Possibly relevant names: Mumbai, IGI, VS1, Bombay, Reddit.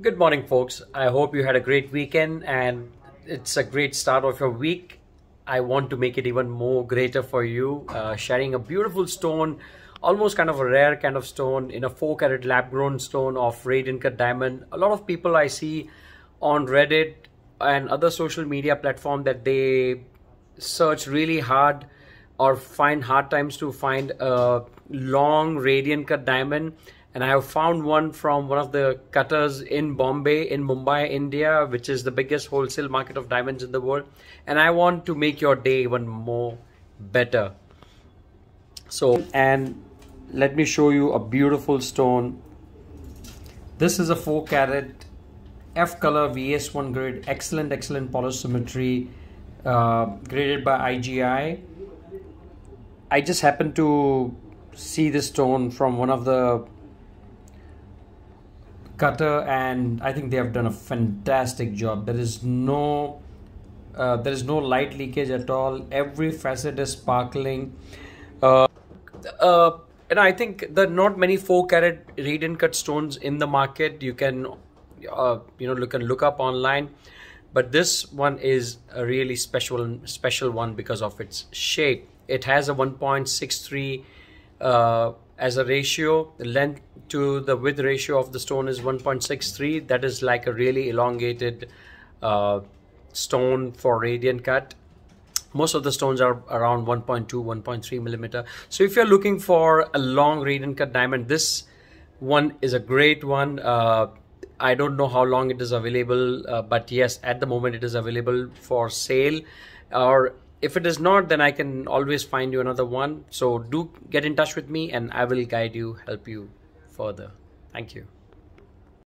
Good morning, folks. I hope you had a great weekend and it's a great start of your week. I want to make it even more greater for you, sharing a beautiful stone, almost kind of a rare kind of stone, in a 4-carat lab grown stone of radiant cut diamond. A lot of people I see on Reddit and other social media platform that they search really hard or find hard times to find a long radiant cut diamond. And I have found one from one of the cutters in Bombay, in Mumbai, India, which is the biggest wholesale market of diamonds in the world. And I want to make your day even more better. So, and let me show you a beautiful stone. This is a 4-carat F color VS1 grade, excellent polish symmetry, graded by IGI. I just happened to see this stone from one of the cutter, and I think they have done a fantastic job. There is no light leakage at all. Every facet is sparkling, and I think there are not many 4-carat radiant cut stones in the market. You can look up online, but this one is a really special one because of its shape. It has a 1.63 as a ratio. The length to the width ratio of the stone is 1.63. That is like a really elongated stone for radiant cut. Most of the stones are around 1.2, 1.3 millimeter. So if you're looking for a long radiant cut diamond, this one is a great one. I don't know how long it is available, but yes, at the moment it is available for sale, or if it is not, then I can always find you another one. So do get in touch with me and I will guide you, help you further. Thank you.